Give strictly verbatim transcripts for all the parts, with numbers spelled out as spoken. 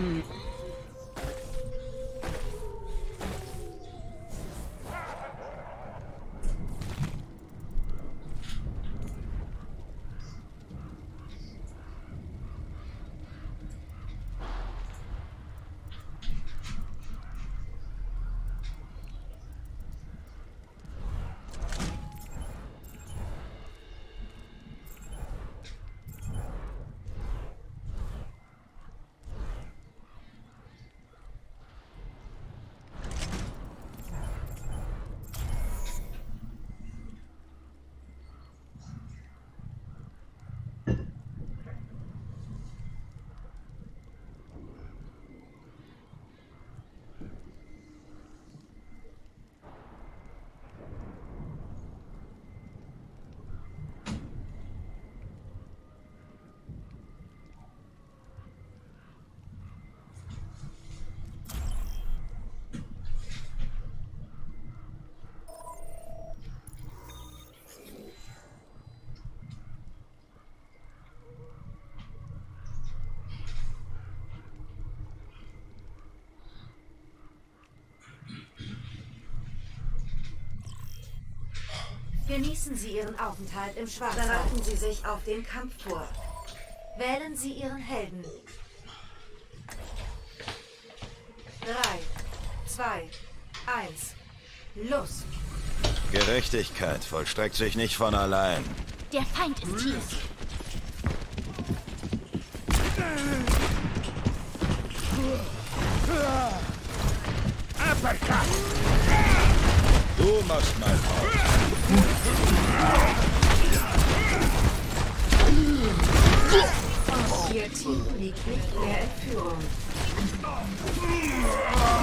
Hm. Genießen Sie Ihren Aufenthalt im Schwarzwald. Bereiten Sie sich auf den Kampf vor. Wählen Sie Ihren Helden. drei, zwei, eins, los! Gerechtigkeit vollstreckt sich nicht von allein. Der Feind ist hier. Du machst mal auf. Ihr Team liegt nicht mehr in Führung.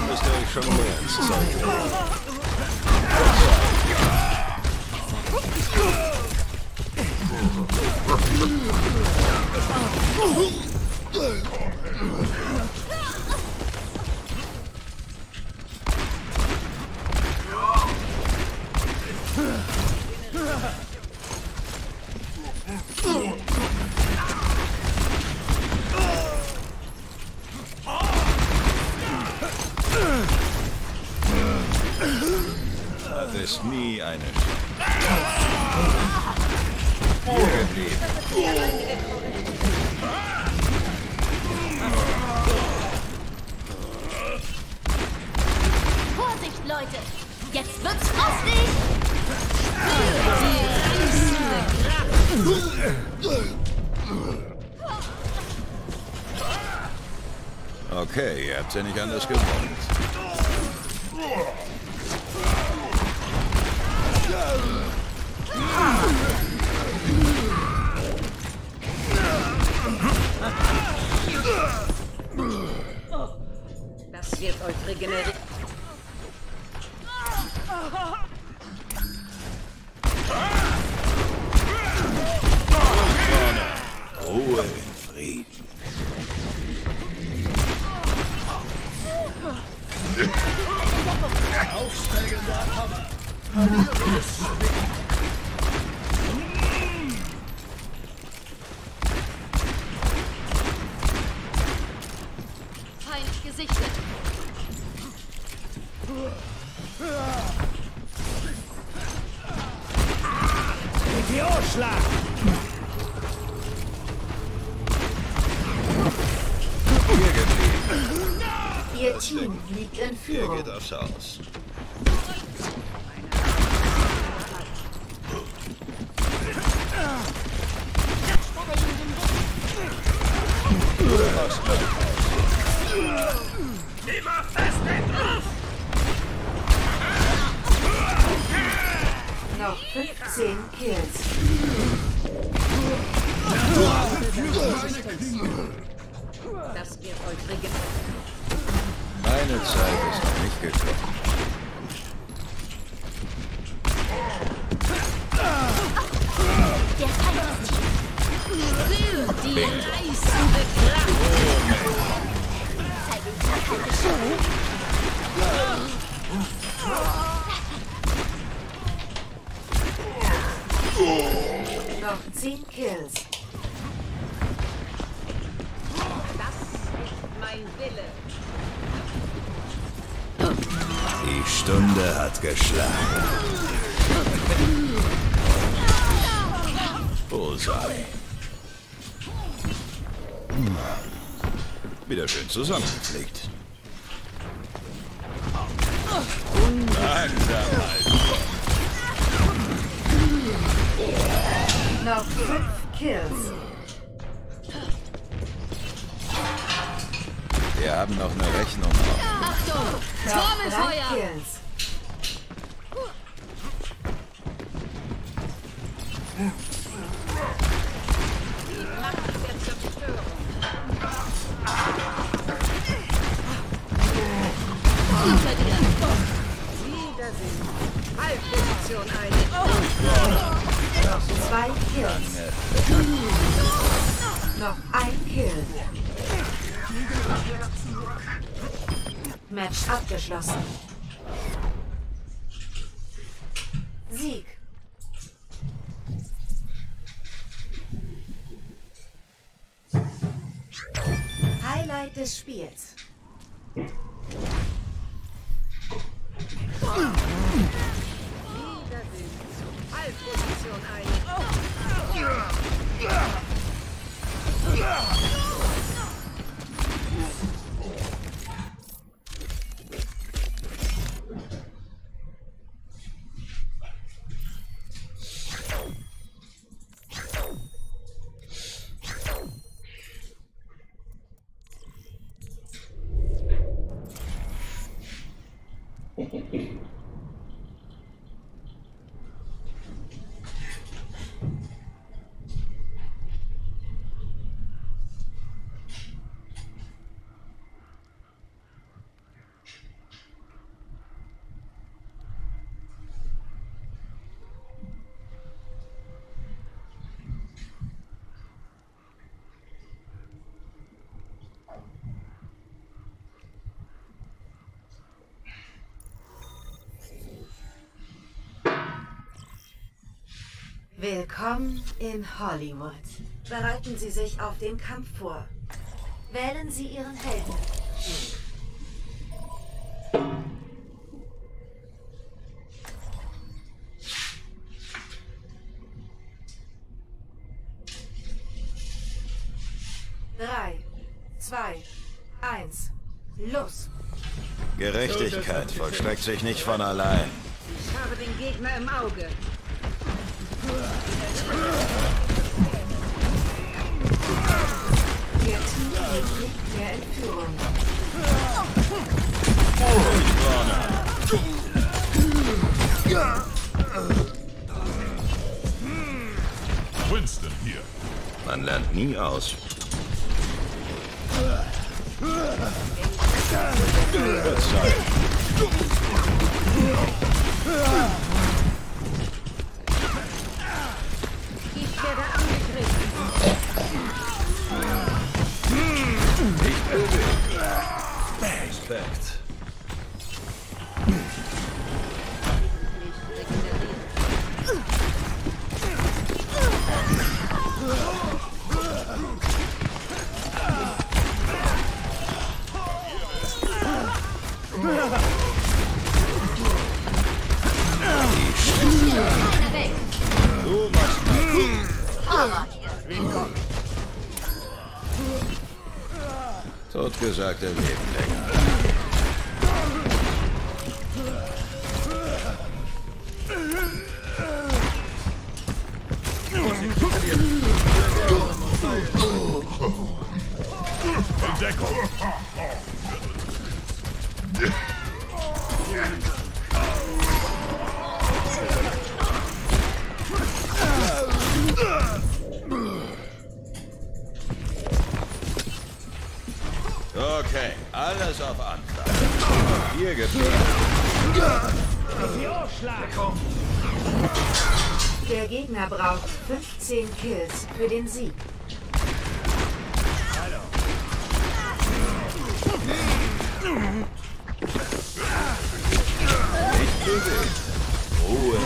Müsst ihr euch schon mehr ins Zeug bringen. Das ist nie eine Vorsicht, Leute! Jetzt wird's lustig! Okay, ihr habt ja nicht anders gewonnen. Das wird euch regeneriert. Ruhe in Frieden. Aufsteigender Hammer. Ihr Team liegt in Führung. Hier geht aufs Haus. Immer fest drauf! Noch fünfzehn Kills. Das wird euch regeln. Meine Zeit ist noch nicht gekommen. Der Feind ist hier. Für die reißende Kraft. Noch zehn Kills. Das ist mein Die Stunde hat geschlagen. Bullseye. Hm. Wieder schön zusammengeklickt. Langsamheit. Noch fünf Kills. Wir haben noch eine Rechnung. Achtung! Trommelfeuer! Zwei Kills. Noch ein Kill. Match abgeschlossen. Sieg. Highlight des Spiels. Position ein. Willkommen in Hollywood. Bereiten Sie sich auf den Kampf vor. Wählen Sie Ihren Helden. drei, zwei, eins, los! Gerechtigkeit vollstreckt sich nicht von allein. Ich habe den Gegner im Auge. Der Entführung. Winston hier. Man lernt nie aus. Ich werde angegriffen. Respekt. Totgesagte Leben länger. Entdeckung. Okay, alles auf Antrag. Hier gibt's. Der Gegner braucht fünfzehn Kills für den Sieg. Hallo. Nicht übel. Ruhe.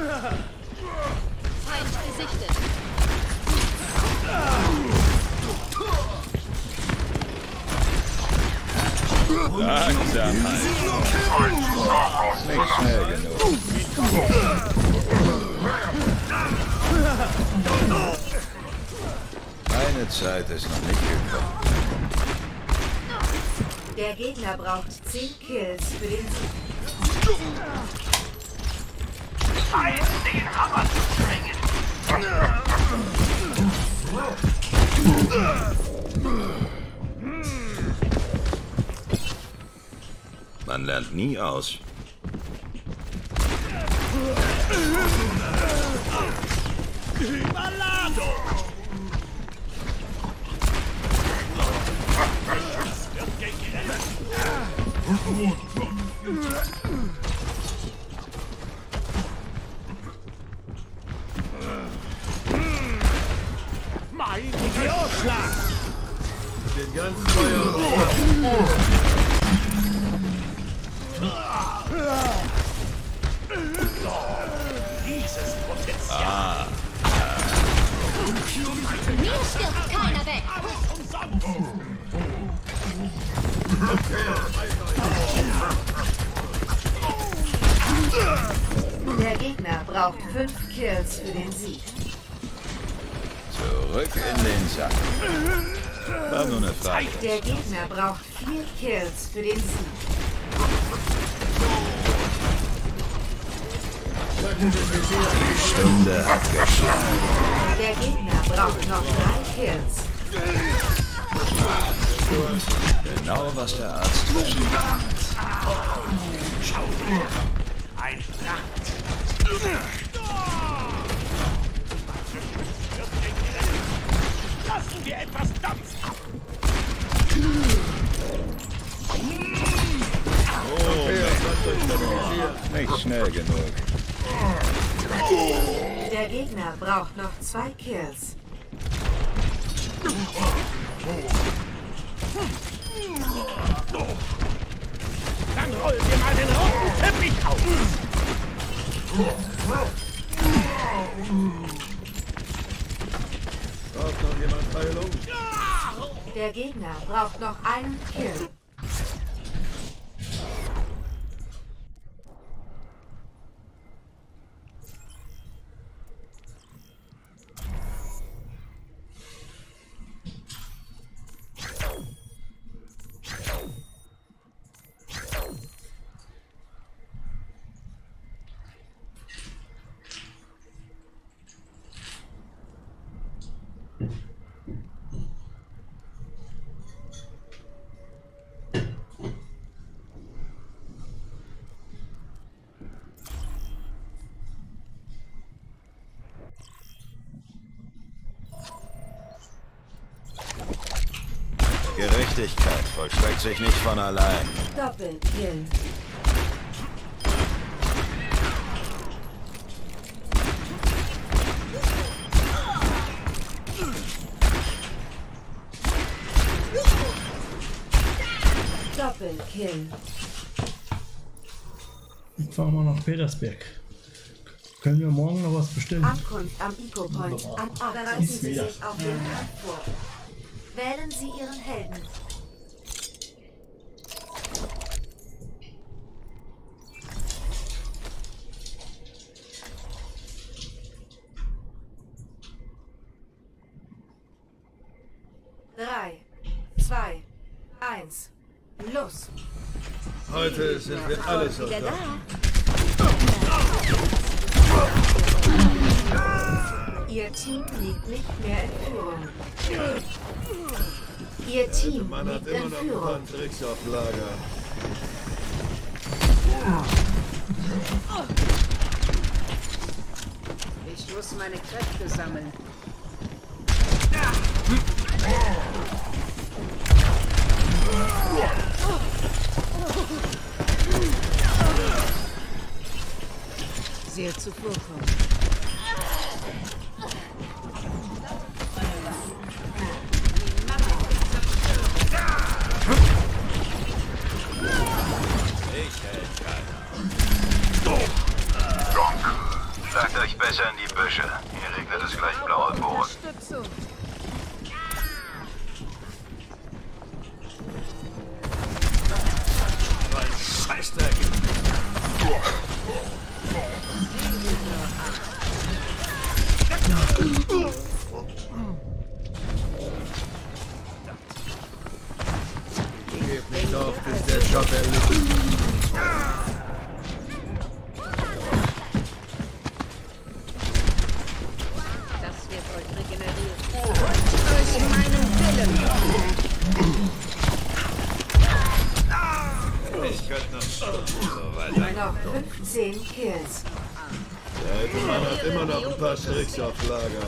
Feind gesichtet. Nicht schnell genug. Meine Zeit ist noch nicht gekommen. Der Gegner braucht zehn Kills für den Sieg. Zeit, den Hammer zu schwingen. Man lernt nie aus. Malado! Mein Idealschlag! Den ganzen Feuer! Dieses Potenzial! Ah. Mir stirbt keiner weg! Der Gegner braucht fünf Kills für den Sieg. Zurück in den Sack. War nur eine Frage. Der Gegner braucht vier Kills für den Sieg. Die Stunde hat geschlagen. Der Gegner braucht noch drei Kills. Genau, was der Arzt wünscht. Schau dir! Ein Schlacht! Lassen wir etwas Dampf ab! Oh, mein Gott, nicht schnell genug. Der Gegner braucht noch zwei Kills. Dann rollen wir mal den roten Teppich auf. Braucht noch jemand Heilung? Der Gegner braucht noch einen Kill. Gerechtigkeit vollstreckt sich nicht von allein. Doppelkill. Doppelkill. Jetzt fahren wir nach Petersberg. Können wir morgen noch was bestellen? Ankunft am Eco-Point. Bereiten Sie sich auf den Kampf vor. Wählen Sie Ihren Helden. Drei, zwei, eins, los! Heute sind wir alle so da. Ihr Team liegt nicht mehr in Führung. Ihr Team Man liegt hat immer in noch Führung. Ein paar Tricks auf Lager. Ich muss meine Kräfte sammeln. Sehr zuvorkommend. Ich hält keiner. Besser in die Büsche. Hier regnet es gleich blauer Boden. Gebt nicht auf, bis der Job erledigt ist. fünfzehn Kills. Der alte Mann hat immer noch ein paar Tricks auf Lager.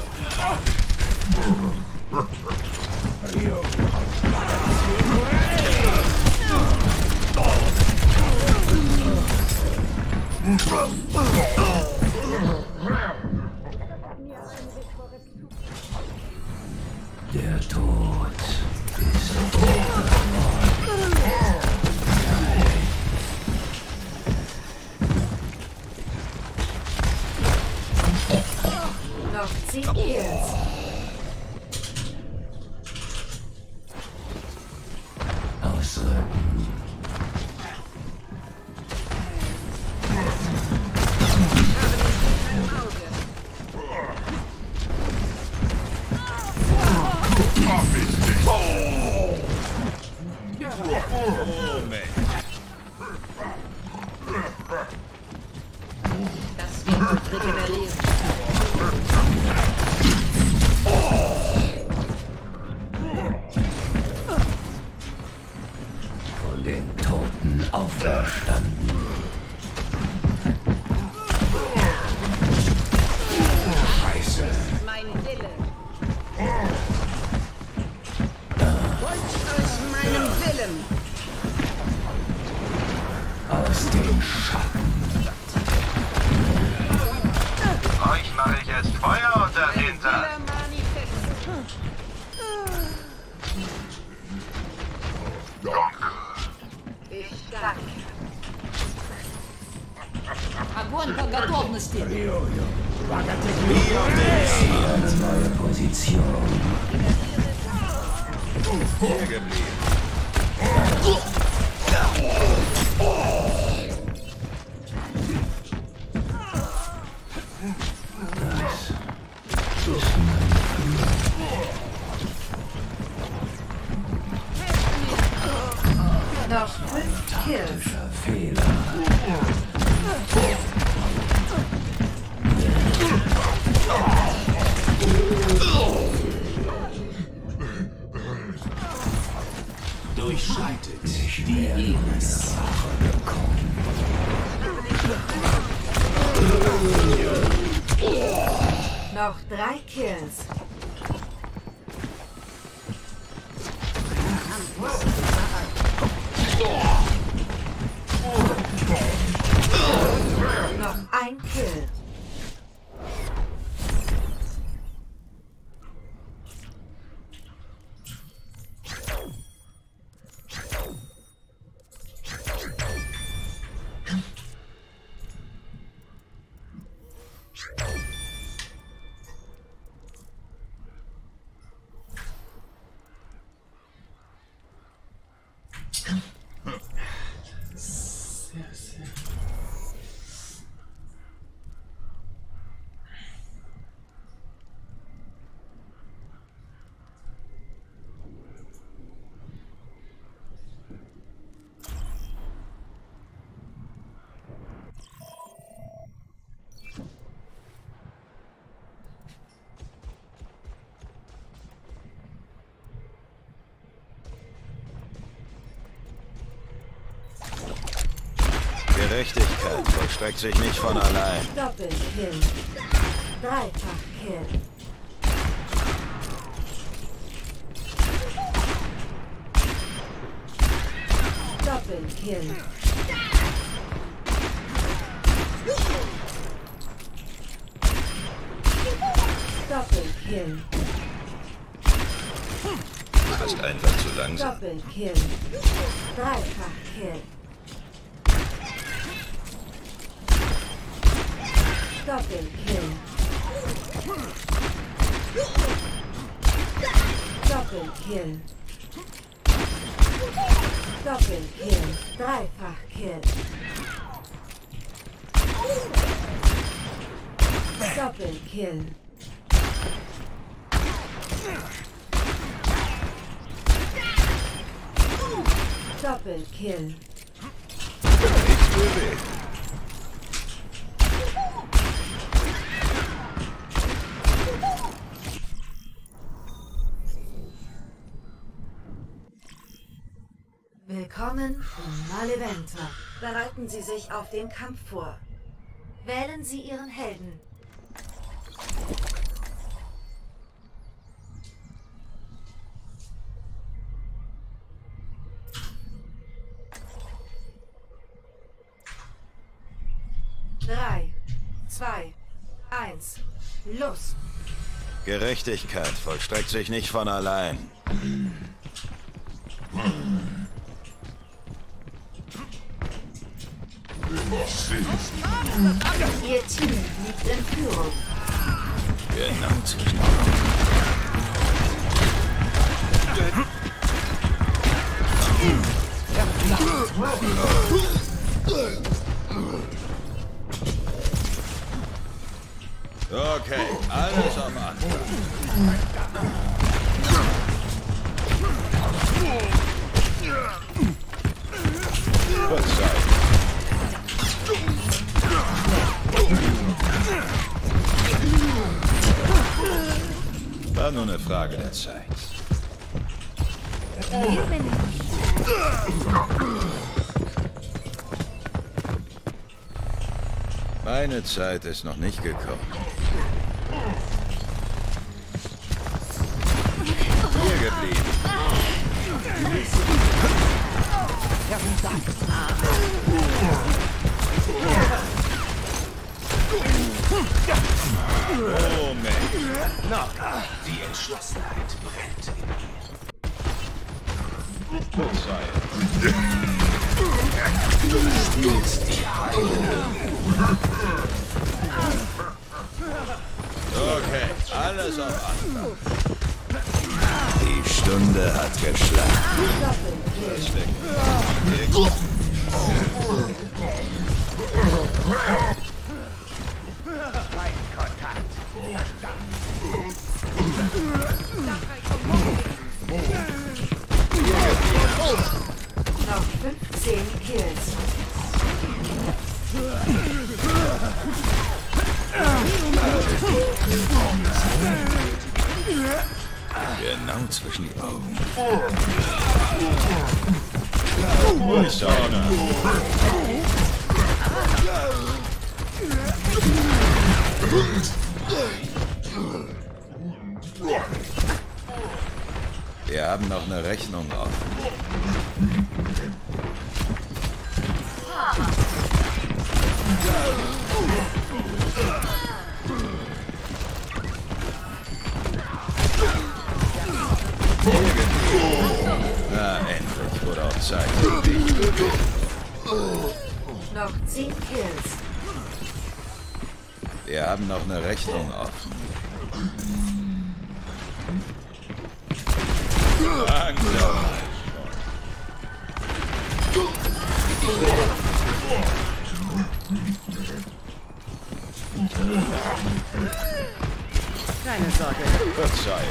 Der Tod ist vor. Noch zehn Kills. Ausrücken. Das wird gut regeneriert. Огонь по готовности. Neue Position. Hier geblieben. Noch fünf Kills. Fehler. Durchschreitet die Ebens. Noch drei Kills. Noch ein Kill. Gerechtigkeit vollstreckt sich nicht von allein. Doppelkill. Dreifachkill. Doppelkill. Doppelkill. Du bist einfach zu langsam. Doppelkill. Dreifachkill. Doppelkill. Double Kill. Double Kill. Dreifach Kill. Double Kill. Double Kill. Willkommen in Maleventa. Bereiten Sie sich auf den Kampf vor. Wählen Sie Ihren Helden. drei, zwei, eins, los! Gerechtigkeit vollstreckt sich nicht von allein. Ihr Team liegt in Führung. Genau zwischen Okay, alles am Anfang. Gut sein. War nur eine Frage der Zeit. Hier bin ich. Meine Zeit ist noch nicht gekommen. Hier geblieben. Oh, man. Na, die Entschlossenheit brennt in mir. Gut sein. Du spielst die Heilung. Okay, alles auf Anfang. Die Stunde hat geschlagen. Noch fünfzehn Kills. Genau zwischen die Augen. Wir haben noch eine Rechnung offen. Na, endlich wurde auch Zeit. Noch zehn Kills. Wir haben noch eine Rechnung offen. Keine Sorge. Gott sei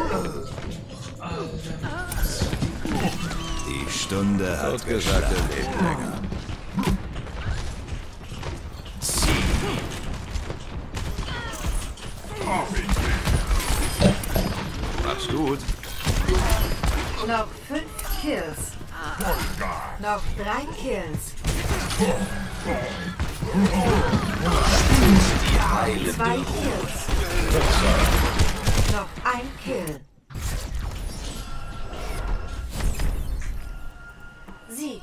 Dank. Die Stunde hat gesagt, er lebt länger. Mach's gut. Noch fünf Kills. Noch drei Kills. Zwei Kills. Noch ein Kill. Sieg.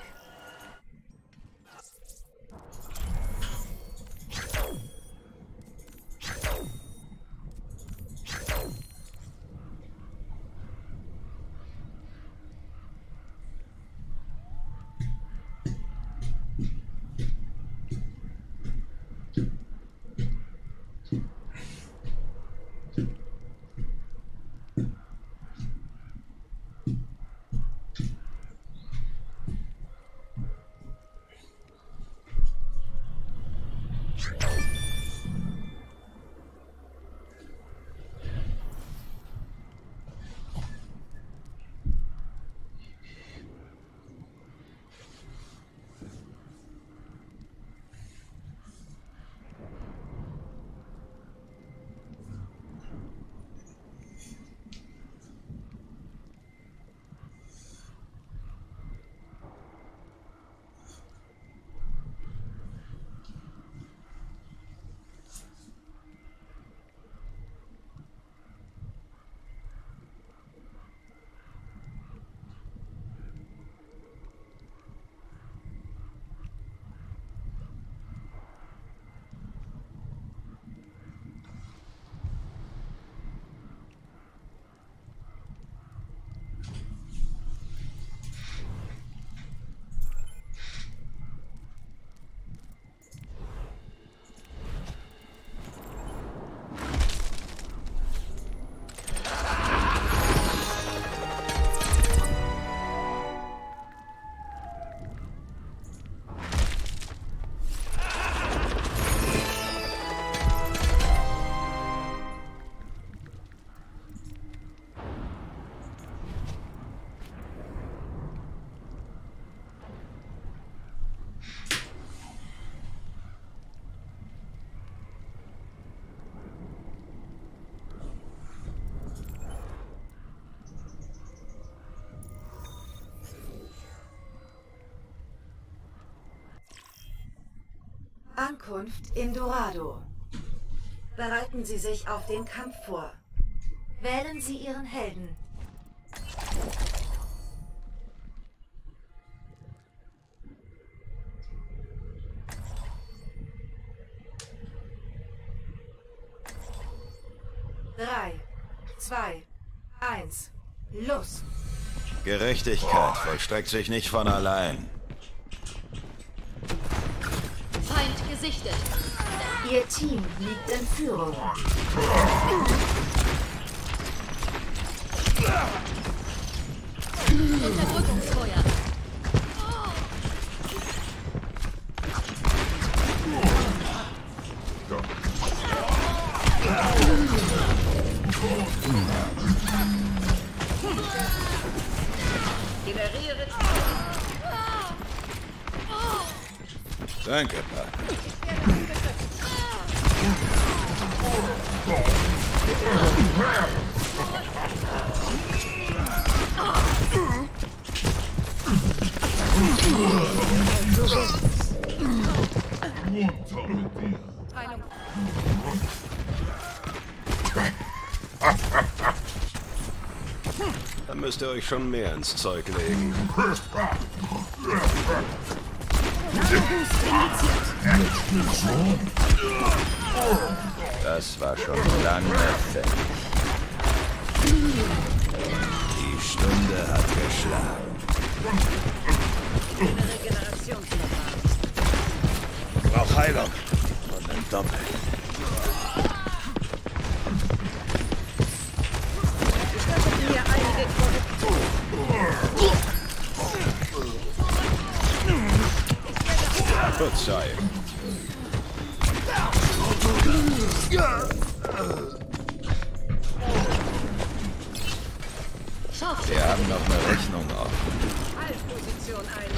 Ankunft in Dorado. Bereiten Sie sich auf den Kampf vor. Wählen Sie Ihren Helden. drei, zwei, eins, los! Gerechtigkeit vollstreckt sich nicht von allein. Feind gesichtet. Ihr Team liegt in Führung. Unterdrückungsfeuer. Generiere. Danke, Partner. Da müsst ihr euch schon mehr ins Zeug legen. Das war schon lange fertig. Die Stunde hat geschlagen. Ich brauch Heilung und ein Doppel. Gut sei. Wir haben noch eine Rechnung offen. Haltposition ein.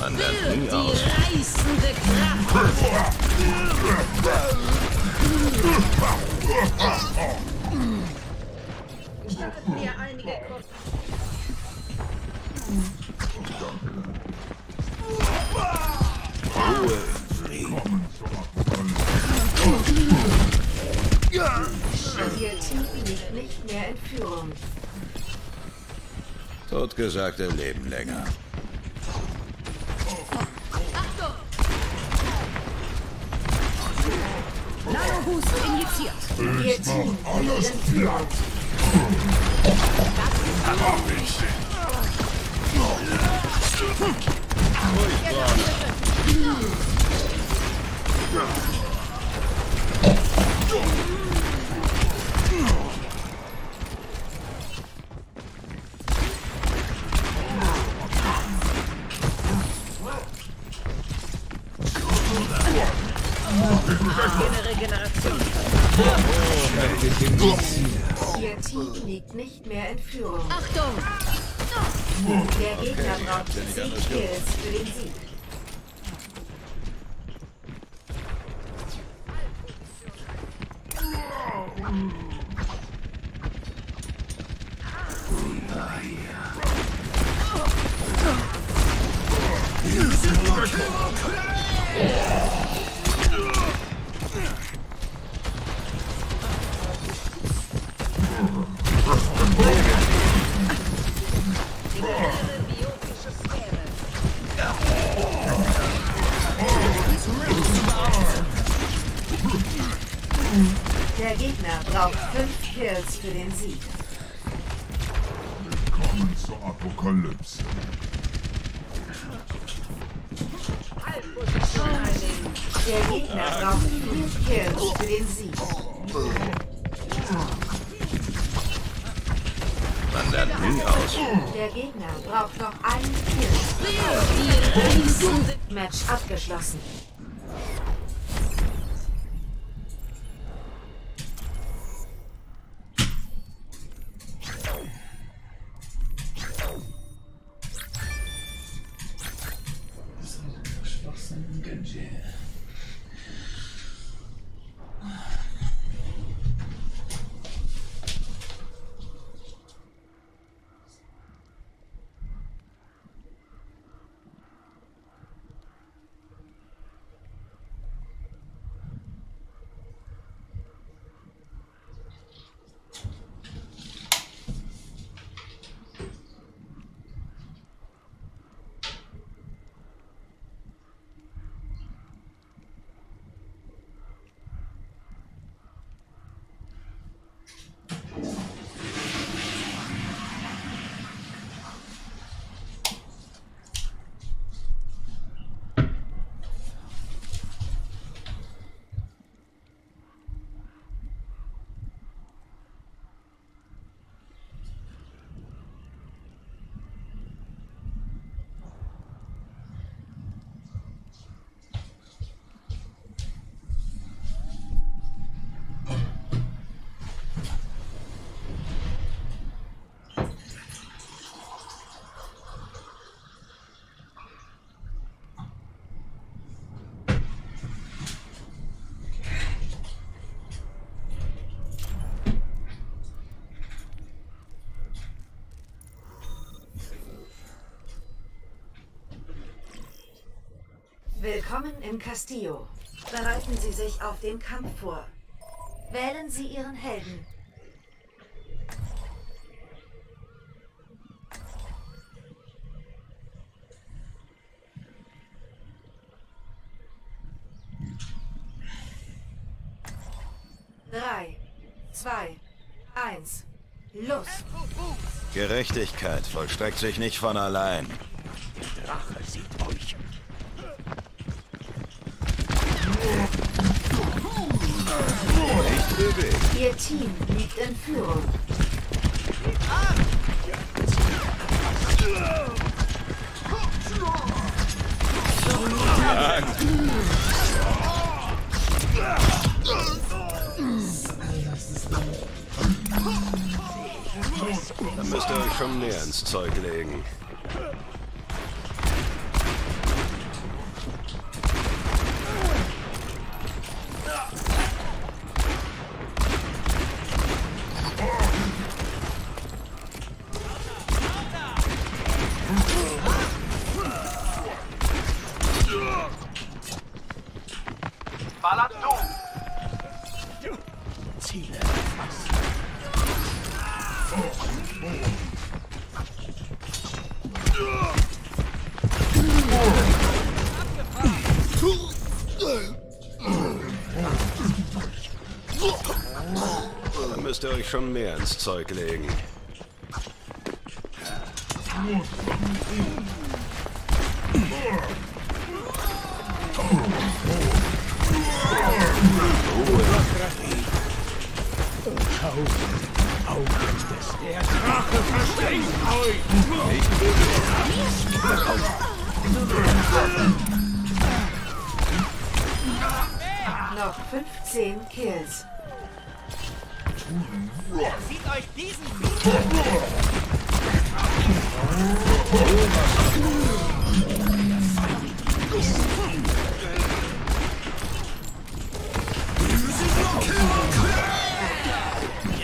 Man lernt nie aus. Ihr Team liegt nicht mehr in Führung. Totgesagte leben länger. Achtung! Nanohus injiziert. Ihr Team alles platt. Ihr Team liegt nicht mehr in Führung. Achtung! Der Gegner braucht sieben Kills für den Sieg. Der Gegner braucht fünf Kills für den Sieg. Willkommen zur Apokalypse. Der Gegner braucht fünf Kills für den Sieg. Man lernt nie aus. Der Gegner braucht noch einen Kill. Match abgeschlossen. energy. Willkommen in Castillo. Bereiten Sie sich auf den Kampf vor. Wählen Sie Ihren Helden. Drei, zwei, eins, los! Gerechtigkeit vollstreckt sich nicht von allein. Der Drache sieht euch. Ihr Team liegt in Führung. Dann müsst ihr euch schon näher ins Zeug legen. Dann müsst ihr euch schon mehr ins Zeug legen. Der Drache versteht euch! Ich will noch fünfzehn Kills. Sieht euch diesen Video!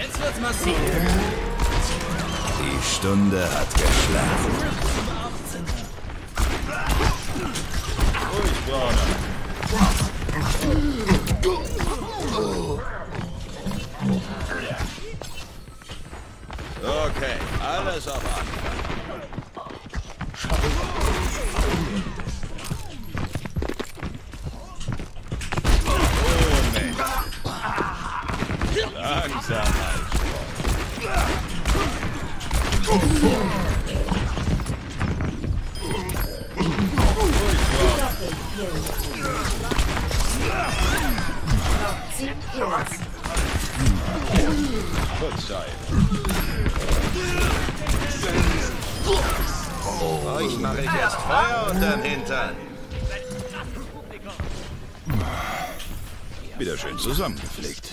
Jetzt wird's massiv! Die Stunde hat geschlafen. Ruhig, Bruder. Okay, alles auf Anfang. Euch mache ich erst Feuer unterm Hintern. Wieder schön zusammengepflegt.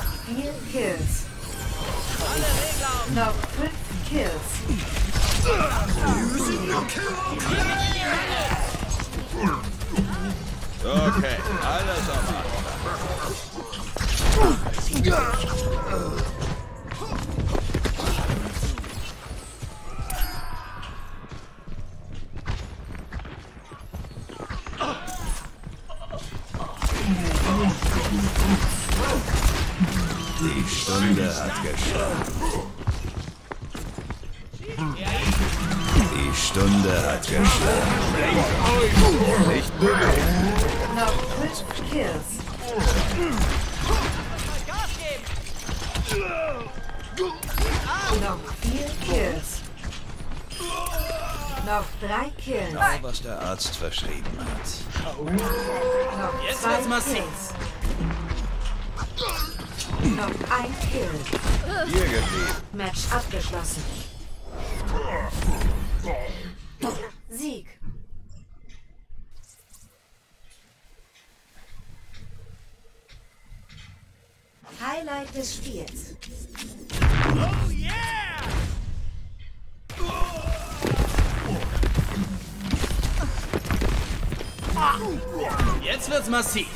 Noch vier Kills. Alle Regler. Noch fünf Kills. Okay, alles auf. Die Stunde hat geschlagen. Die Stunde hat geschlagen. Nicht bewegen. Noch fünf Kills. Noch vier Kills. Noch drei Kills. Genau, was der Arzt verschrieben hat. Noch jetzt zwei Kills. Noch ein Kill. Hier geblieben. Match abgeschlossen. Sieg. Highlight des Spiels. Oh yeah! Jetzt wird's massiv.